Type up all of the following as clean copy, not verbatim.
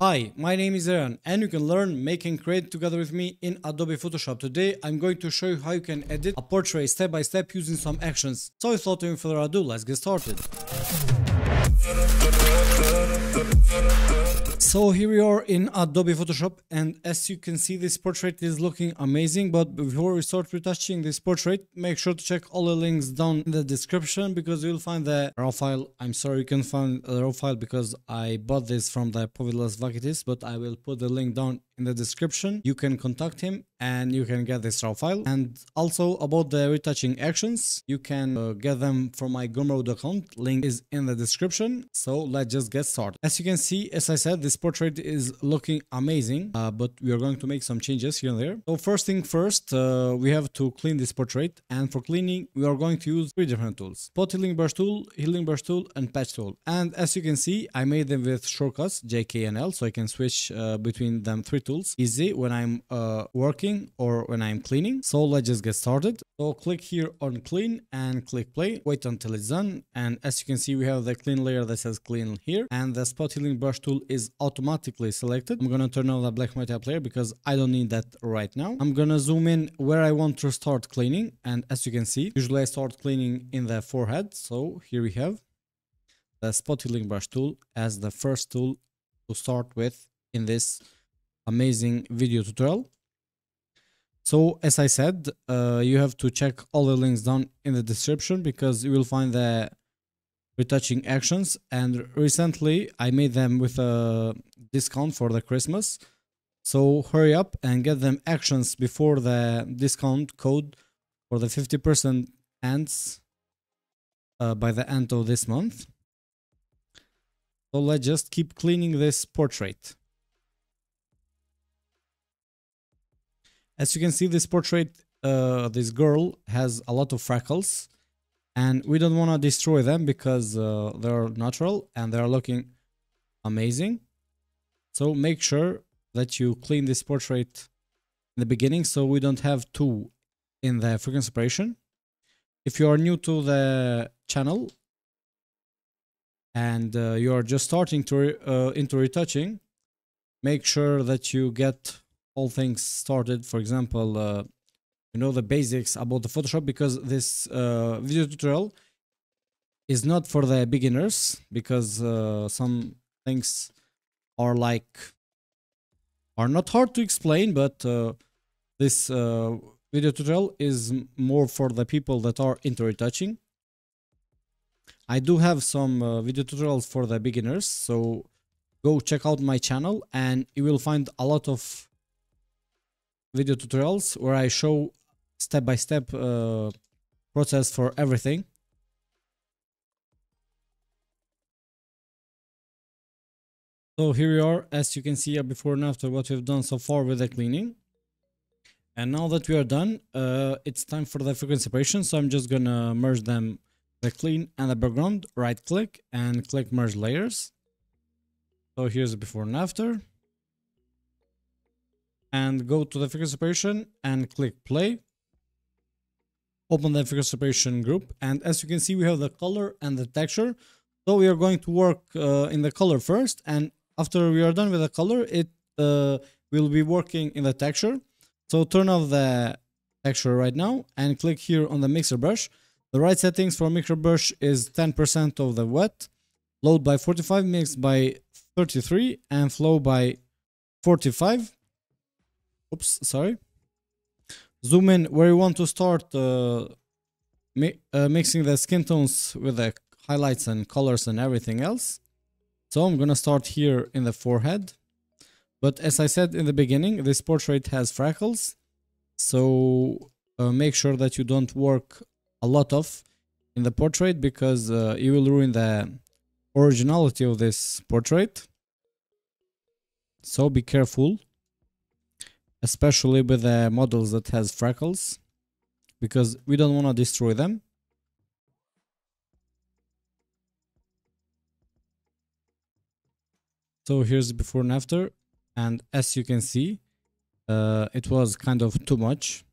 Hi, my name is Erjon and you can learn, make and create together with me in Adobe Photoshop. Today I'm going to show you how you can edit a portrait step by step using some actions. So without any further ado, let's get started. So here we are in Adobe Photoshop, and as you can see this portrait is looking amazing, but before we start retouching this portrait, make sure to check all the links down in the description because you'll find the raw file. I'm sorry, you can find the raw file because I bought this from the Povilas Vaketis, but I will put the link down in the description. You can contact him and you can get this raw file. And also about the retouching actions, you can get them from my Gumroad account. Link is in the description. So let's just get started. As you can see, as I said, this portrait is looking amazing, but we are going to make some changes here and there. So first thing first, we have to clean this portrait, and for cleaning we are going to use three different tools: pot healing brush tool and patch tool. And as you can see, I made them with shortcuts J, K and L, so I can switch between them three tools easy when I'm working or when I'm cleaning. So let's just get started. So click here on clean and click play, wait until it's done, and as you can see we have the clean layer that says clean here, and the spot healing brush tool is automatically selected. I'm gonna turn on the black multiplayer because I don't need that right now. I'm gonna zoom in where I want to start cleaning, and as you can see, usually I start cleaning in the forehead, so here we have the spot healing brush tool as the first tool to start with in this amazing video tutorial. So as I said, you have to check all the links down in the description because you will find the retouching actions, and recently I made them with a discount for the Christmas, so hurry up and get them actions before the discount code for the 50% ends by the end of this month. So let's just keep cleaning this portrait. As you can see, this portrait, this girl has a lot of freckles, and we don't want to destroy them because they're natural and they're looking amazing. So make sure that you clean this portrait in the beginning so we don't have two in the frequency separation. If you are new to the channel and you are just starting to into retouching, make sure that you get all things started. For example, you know the basics about the Photoshop, because this video tutorial is not for the beginners, because some things are not hard to explain, but this video tutorial is more for the people that are into retouching. I do have some video tutorials for the beginners, so go check out my channel and you will find a lot of video tutorials where I show step-by-step process for everything. So here we are, as you can see, a before and after what we've done so far with the cleaning. And now that we are done, it's time for the frequency separation, so I'm just gonna merge them, the clean and the background. Right click and click merge layers. So here's the before and after, and go to the frequency separation and click play. Open the frequency separation group, and as you can see we have the color and the texture. So we are going to work in the color first, and after we are done with the color, it will be working in the texture. So turn off the texture right now and click here on the mixer brush. The right settings for mixer brush is 10% of the wet, load by 45, mix by 33 and flow by 45. Oops, sorry. Zoom in where you want to start mixing the skin tones with the highlights and colors and everything else. So I'm gonna start here in the forehead, but as I said in the beginning, this portrait has freckles, so make sure that you don't work a lot of in the portrait because you will ruin the originality of this portrait. So be careful, especially with the models that has freckles, because we don't want to destroy them. So here's the before and after, and as you can see, it was kind of too much.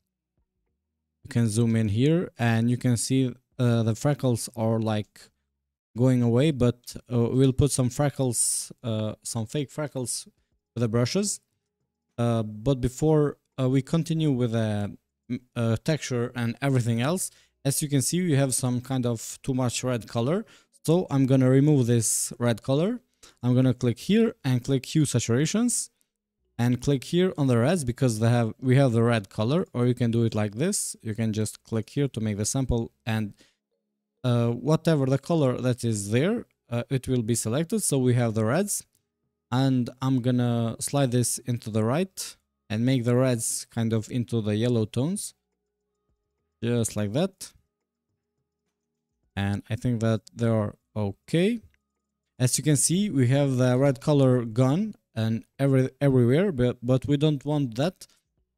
You can zoom in here and you can see the freckles are like going away, but we'll put some freckles, some fake freckles with the brushes. But before we continue with the texture and everything else, as you can see, we have some kind of too much red color. So I'm gonna remove this red color. I'm gonna click here and click Hue Saturations and click here on the reds because they have, we have the red color, or you can do it like this. You can just click here to make the sample, and whatever the color that is there, it will be selected. So we have the reds, and I'm gonna slide this into the right and make the reds kind of into the yellow tones, just like that. And I think that they are okay. As you can see, we have the red color gone and everywhere, but we don't want that.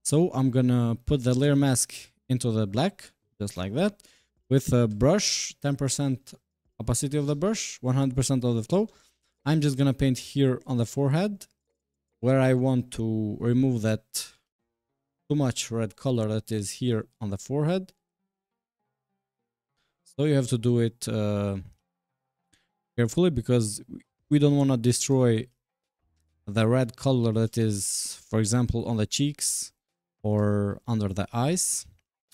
So I'm gonna put the layer mask into the black, just like that, with a brush, 10% opacity of the brush, 100% of the flow. I'm just gonna paint here on the forehead, where I want to remove that too much red color that is here on the forehead. So you have to do it carefully, because we don't want to destroy the red color that is, for example, on the cheeks or under the eyes,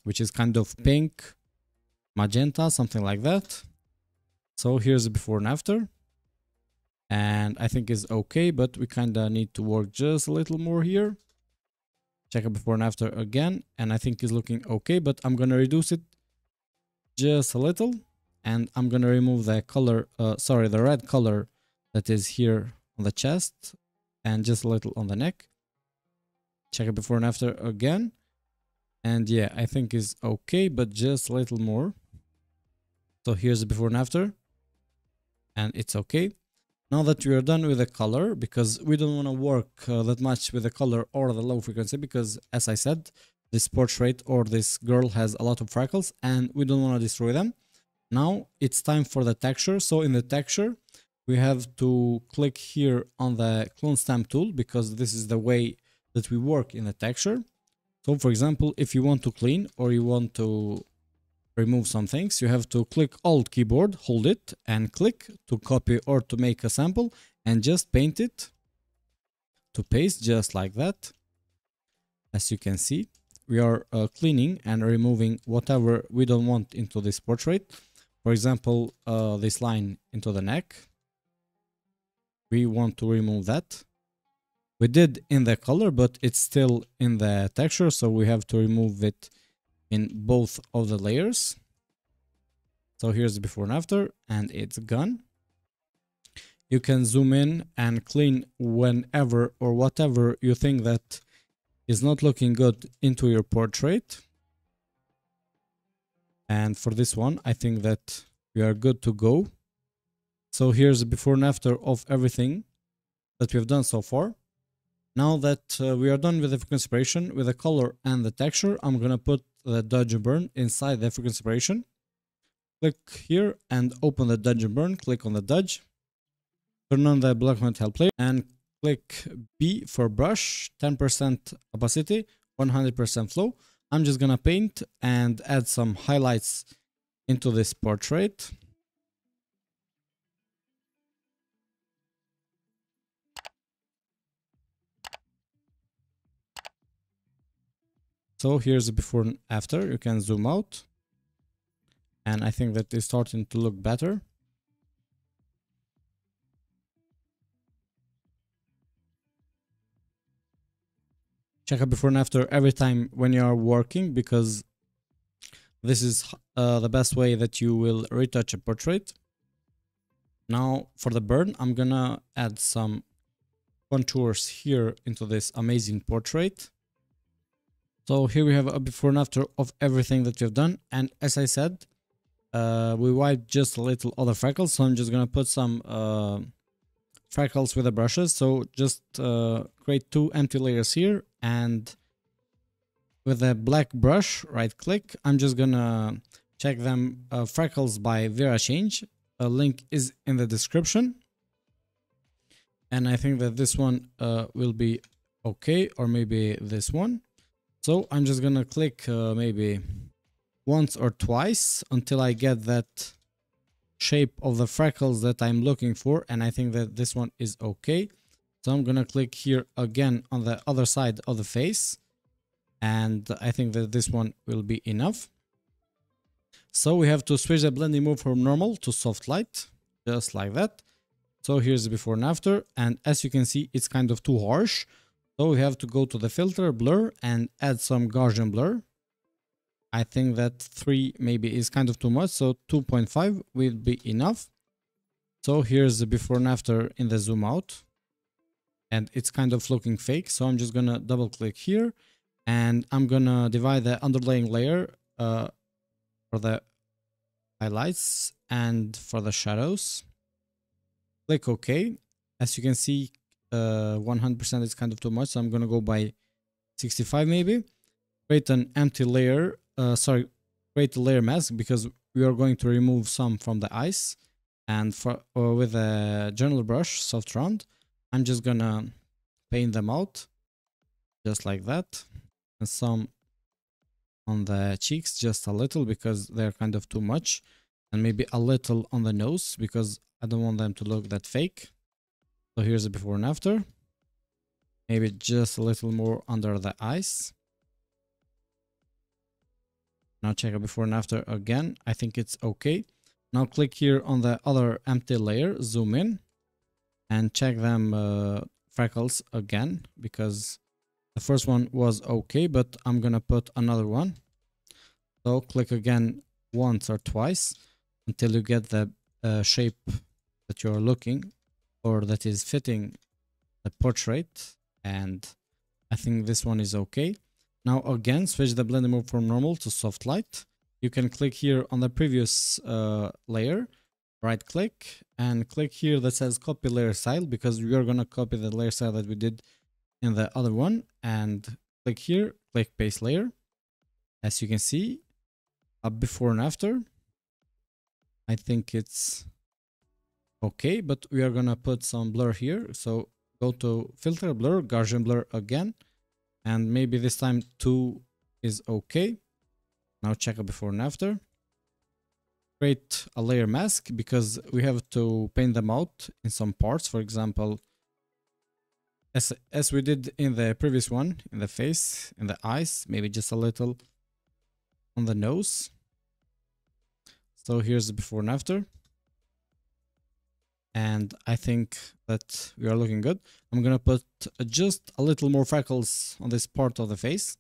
which is kind of pink, magenta, something like that. So here's the before and after, and I think it's okay, but we kind of need to work just a little more here. Check out before and after again, and I think it's looking okay, but I'm gonna reduce it just a little, and I'm gonna remove the color, sorry, the red color that is here on the chest, and just a little on the neck. Check it before and after again, and yeah, I think is okay, but just a little more. So here's the before and after, and it's okay. Now that we are done with the color, because we don't want to work that much with the color or the low frequency, because as I said, this portrait or this girl has a lot of freckles and we don't want to destroy them. Now it's time for the texture. So in the texture, we have to click here on the clone stamp tool, because this is the way that we work in the texture. So for example, if you want to clean or you want to remove some things, you have to click Alt keyboard, hold it and click to copy or to make a sample, and just paint it to paste, just like that. As you can see, we are cleaning and removing whatever we don't want into this portrait. For example, this line into the neck, we want to remove that. We did in the color, but it's still in the texture, so we have to remove it in both of the layers. So here's the before and after, and it's gone. You can zoom in and clean whenever or whatever you think that is not looking good into your portrait. And for this one, I think that we are good to go. So here's the before and after of everything that we've done so far. Now that we are done with the frequency separation, with the color and the texture, I'm gonna put the dodge and burn inside the frequency separation. Click here and open the dodge and burn, click on the dodge, turn on the black metal player, and click B for brush, 10% opacity, 100% flow. I'm just gonna paint and add some highlights into this portrait. So here's the before and after. You can zoom out, and I think that it's starting to look better. Check out before and after every time when you are working, because this is the best way that you will retouch a portrait. Now for the burn, I'm gonna add some contours here into this amazing portrait. So here we have a before and after of everything that we've done, and as I said, we wiped just a little other freckles, so I'm just gonna put some freckles with the brushes. So just create two empty layers here, and with a black brush, right click, I'm just gonna check them freckles by VeraChange. A link is in the description, and I think that this one will be okay, or maybe this one. So I'm just gonna click maybe once or twice until I get that shape of the freckles that I'm looking for, and I think that this one is okay. So I'm gonna click here again on the other side of the face, and I think that this one will be enough. So we have to switch the blending mode from normal to soft light, just like that. So here's before and after, and as you can see, it's kind of too harsh. So we have to go to the filter, blur, and add some Gaussian blur. I think that 3 maybe is kind of too much, so 2.5 will be enough. So here's the before and after in the zoom out, and it's kind of looking fake. So I'm just gonna double click here, and I'm gonna divide the underlying layer for the highlights and for the shadows. Click OK. As you can see, 100% is kind of too much, so I'm gonna go by 65 maybe. Create an empty layer. Create a layer mask, because we are going to remove some from the eyes, and for with a general brush, soft round, I'm just gonna paint them out just like that, and some on the cheeks just a little because they're kind of too much, and maybe a little on the nose because I don't want them to look that fake. So here's a before and after, maybe just a little more under the eyes. Now check out before and after again. I think it's okay. Now click here on the other empty layer, zoom in, and check them freckles again, because the first one was okay, but I'm gonna put another one. So click again once or twice until you get the shape that you're looking or that is fitting the portrait, and I think this one is okay. Now again, switch the blending mode from normal to soft light. You can click here on the previous layer, right click, and click here that says copy layer style, because we are gonna copy the layer style that we did in the other one, and click here, click paste layer. As you can see, up before and after, I think it's okay, but we are gonna put some blur here. So go to filter, blur, Gaussian blur again, and maybe this time 2 is okay. Now check out before and after. Create a layer mask because we have to paint them out in some parts. For example, as we did in the previous one, in the face, in the eyes, maybe just a little on the nose. So here's the before and after, and I think that we are looking good. I'm gonna put just a little more freckles on this part of the face.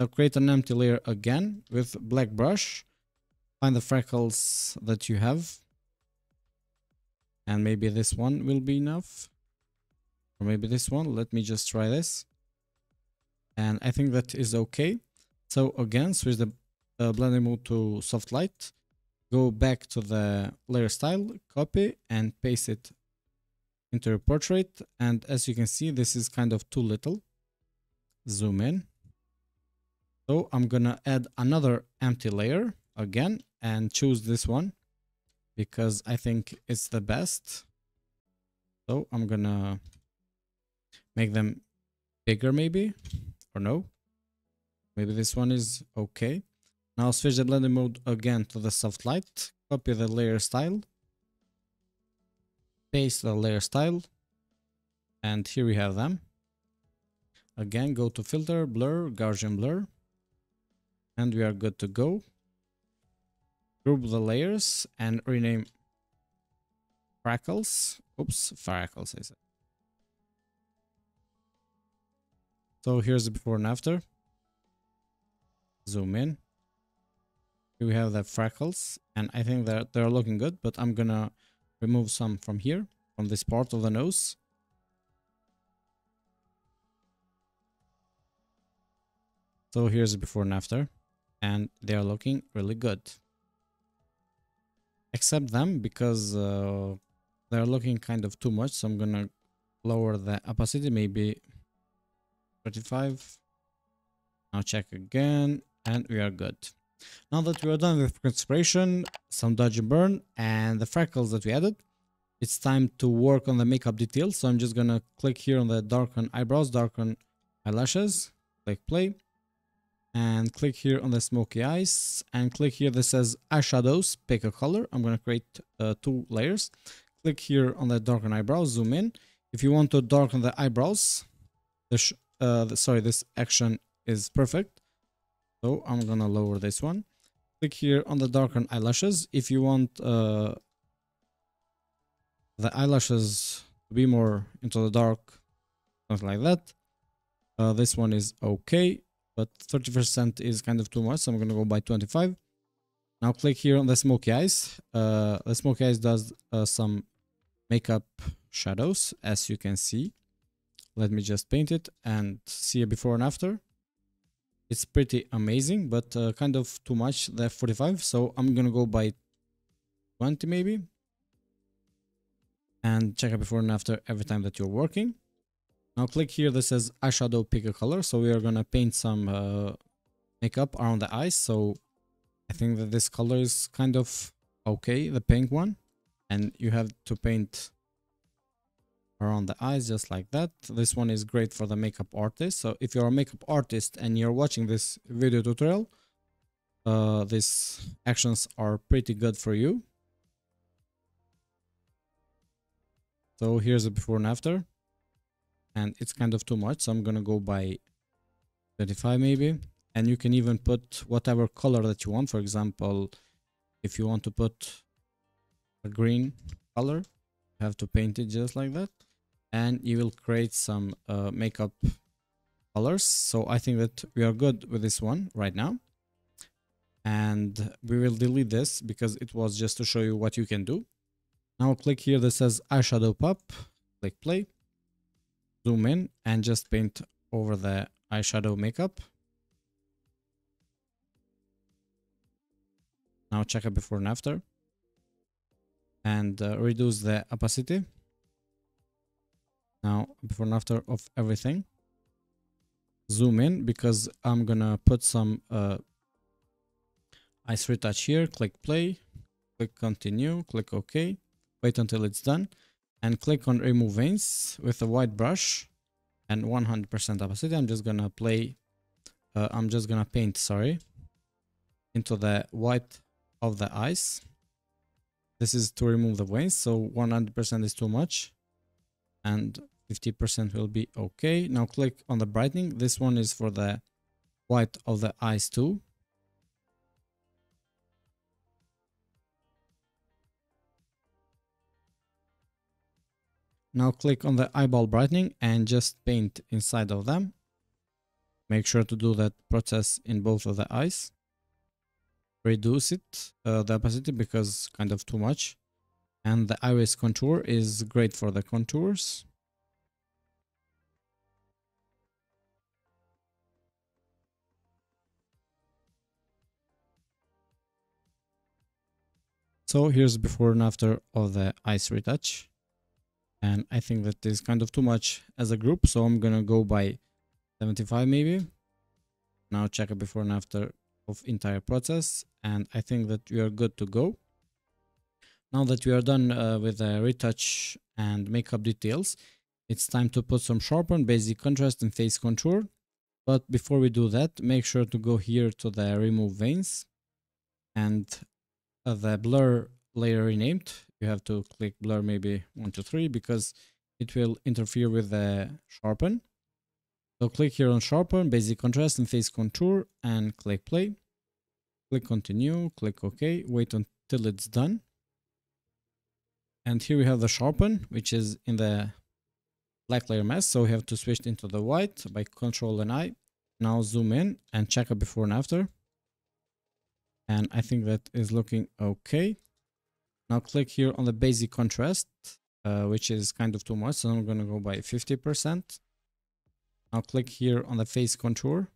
Now create an empty layer again with black brush. Find the freckles that you have, and maybe this one will be enough, or maybe this one. Let me just try this, and I think that is okay. So again, switch the blending mode to soft light. Go back to the layer style, copy, and paste it into your portrait. And as you can see, this is kind of too little. Zoom in. So I'm gonna add another empty layer again and choose this one because I think it's the best. So I'm gonna make them bigger maybe, or no. Maybe this one is okay. Now switch the blending mode again to the soft light, copy the layer style, paste the layer style, and here we have them. Again, go to filter, blur, Gaussian blur, and we are good to go. Group the layers and rename freckles. Oops, freckles I said. So here's the before and after. Zoom in. We have the freckles, and I think that they're looking good, but I'm gonna remove some from here, from this part of the nose. So here's before and after, and they are looking really good. Except them, because they're looking kind of too much, so I'm gonna lower the opacity, maybe 35. Now check again, and we are good. Now that we are done with conspiration, some dodge and burn, and the freckles that we added, it's time to work on the makeup details. So I'm just gonna click here on the darken eyebrows, darken eyelashes, click play, and click here on the smoky eyes and click here that says eyeshadows, pick a color. I'm going to create two layers. Click here on the darken eyebrows, zoom in. If you want to darken the eyebrows, this action is perfect. So I'm going to lower this one. Click here on the darken eyelashes. If you want the eyelashes to be more into the dark, something like that. This one is okay, but 30% is kind of too much, so I'm going to go by 25. Now click here on the smoky eyes. The smoky eyes does some makeup shadows, as you can see. Let me just paint it and see a before and after. It's pretty amazing, but kind of too much, the 45. So I'm going to go by 20 maybe. And check out before and after every time that you're working. Now click here that says eyeshadow, pick a color. So we are going to paint some makeup around the eyes. So I think that this color is kind of okay, the pink one. And you have to paint around the eyes just like that. This one is great for the makeup artist. So if you're a makeup artist and you're watching this video tutorial, these actions are pretty good for you. So here's the before and after. And it's kind of too much, so I'm going to go by 35 maybe. And you can even put whatever color that you want. For example, if you want to put a green color, you have to paint it just like that. And you will create some makeup colors. So I think that we are good with this one right now. And we will delete this because it was just to show you what you can do. Now click here that says eyeshadow pop, click play. Zoom in and just paint over the eyeshadow makeup. Now check it before and after. And reduce the opacity. Now before and after of everything. Zoom in because I'm gonna put some ice retouch here. Click play, click continue, click OK. Wait until it's done. And click on remove veins with a white brush and 100% opacity. I'm just gonna paint, sorry, into the white of the eyes. This is to remove the veins, so 100% is too much and 50% will be okay. Now click on the brightening. This one is for the white of the eyes too. Now click on the eyeball brightening and just paint inside of them. Make sure to do that process in both of the eyes. Reduce it, the opacity, because kind of too much. And the iris contour is great for the contours. So here's before and after of the iris retouch. And I think that is kind of too much as a group, so I'm gonna go by 75 maybe. Now check a before and after of entire process, and I think that we are good to go. Now that we are done with the retouch and makeup details, it's time to put some sharpen, basic contrast, and face contour. But before we do that, make sure to go here to the remove veins and the blur layer renamed. You have to click blur maybe 1, 2, 3 because it will interfere with the sharpen. So click here on sharpen, basic contrast, and face contour and click play. Click continue, click OK, wait until it's done. And here we have the sharpen, which is in the black layer mask. So we have to switch into the white by Control and I. Now zoom in and check a before and after. And I think that is looking okay. Now click here on the basic contrast, which is kind of too much, so I'm going to go by 50%. Now click here on the face contour.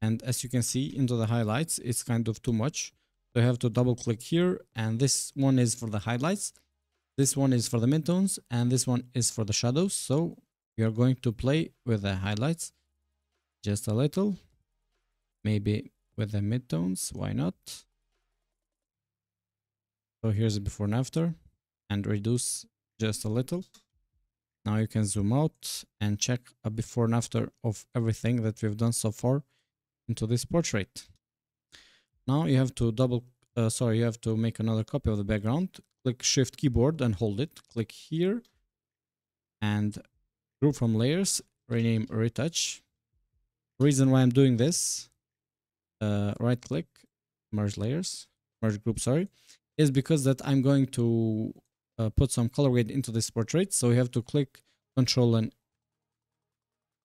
And as you can see, into the highlights, it's kind of too much. So you have to double click here, and this one is for the highlights. This one is for the midtones, and this one is for the shadows. So we are going to play with the highlights just a little. Maybe with the midtones, why not? So here's the before and after, and reduce just a little. Now you can zoom out and check a before and after of everything that we've done so far into this portrait. Now you have to make another copy of the background. Click Shift keyboard and hold it. Click here and group from layers, rename retouch. Reason why I'm doing this, right click, merge layers, merge group, sorry, is because that I'm going to put some color grade into this portrait. So you have to click Control and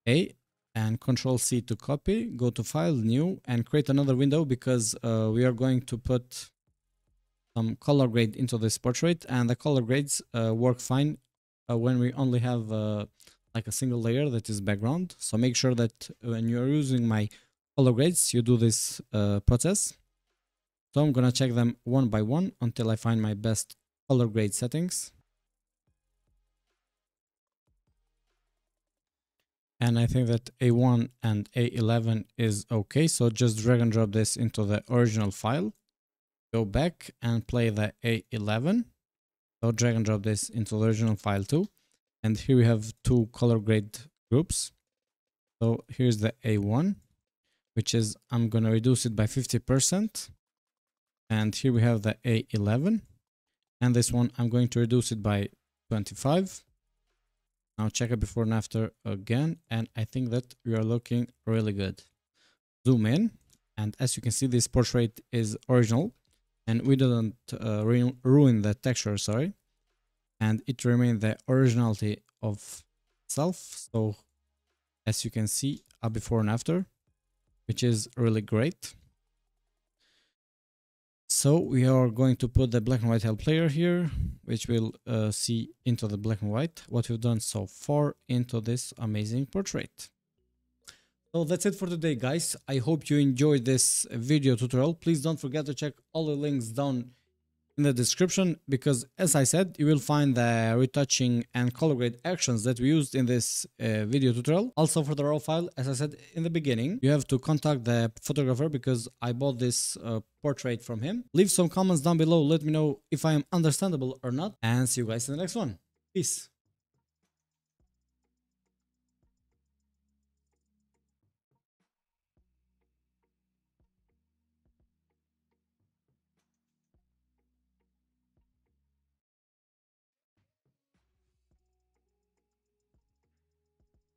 A and Control C to copy, go to File, New, and create another window because we are going to put some color grade into this portrait, and the color grades work fine when we only have like a single layer that is background. So make sure that when you're using my color grades, you do this process. So I'm gonna check them one by one until I find my best color grade settings. And I think that A1 and A11 is okay. So just drag and drop this into the original file. Go back and play the A11. So drag and drop this into the original file too. And here we have two color grade groups. So here's the A1, which is, I'm going to reduce it by 50%. And here we have the A11. And this one, I'm going to reduce it by 25. Now check it before and after again, and I think that we are looking really good. Zoom in, and as you can see, this portrait is original, and we didn't ruin the texture, sorry. And it remained the originality of itself, so as you can see, a before and after, which is really great. So we are going to put the black and white help layer here, which will see into the black and white what we've done so far into this amazing portrait. So that's it for today, guys. I hope you enjoyed this video tutorial. Please don't forget to check all the links down in the description, because as I said, you will find the retouching and color grade actions that we used in this video tutorial. Also for the raw file, as I said in the beginning, you have to contact the photographer because I bought this portrait from him. Leave some comments down below, let me know if I am understandable or not, and see you guys in the next one. Peace.